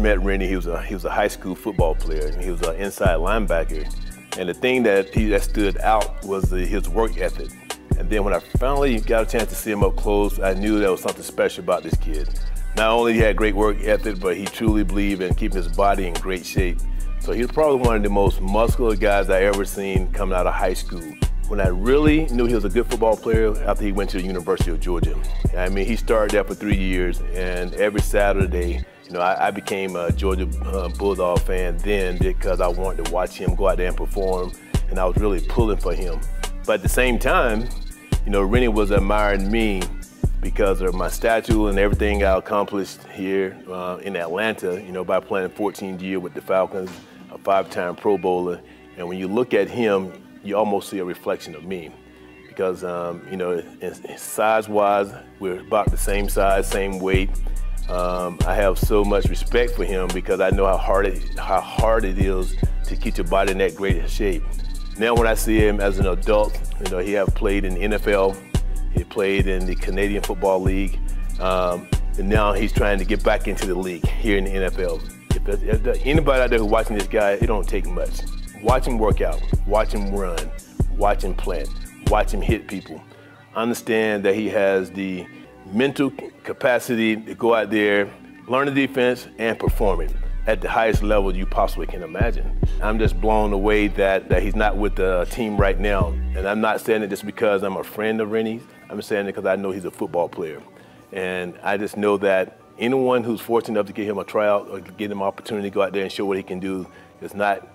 first met Rennie, he was a high school football player, and he was an inside linebacker. And the thing that stood out was his work ethic. And then when I finally got a chance to see him up close, I knew there was something special about this kid. Not only he had great work ethic, but he truly believed in keeping his body in great shape. So he was probably one of the most muscular guys I ever seen coming out of high school. When I really knew he was a good football player, after he went to the University of Georgia. I mean, he started there for 3 years, and every Saturday, you know, I became a Georgia Bulldog fan then because I wanted to watch him go out there and perform, and I was really pulling for him. But at the same time, you know, Rennie was admiring me because of my stature and everything I accomplished here in Atlanta, you know, by playing 14th year with the Falcons, a five-time Pro Bowler. And when you look at him, you almost see a reflection of me because, you know, size-wise, we're about the same size, same weight. I have so much respect for him because I know how hard it is to keep your body in that great shape. Now when I see him as an adult, you know, he have played in the NFL, he played in the Canadian Football League, and now he's trying to get back into the league here in the NFL. If anybody out there who's watching this guy, it don't take much. Watch him work out, watch him run, watch him plant, watch him hit people. Understand that he has the mental capacity to go out there, learn the defense, and perform it at the highest level you possibly can imagine. I'm just blown away that he's not with the team right now. And I'm not saying it just because I'm a friend of Rennie's. I'm saying it because I know he's a football player. And I just know that anyone who's fortunate enough to get him a tryout or get him an opportunity to go out there and show what he can do is not,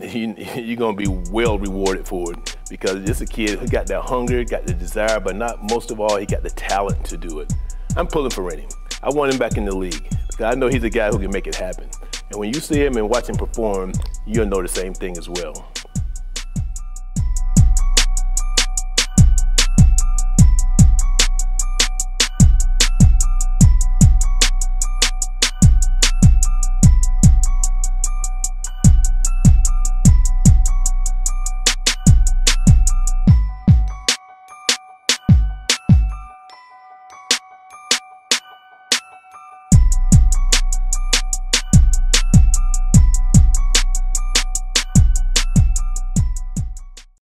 you're going to be well rewarded for it because this is a kid who got that hunger, got the desire, but not most of all, he got the talent to do it. I'm pulling for Rennie. I want him back in the league because I know he's a guy who can make it happen. And when you see him and watch him perform, you'll know the same thing as well.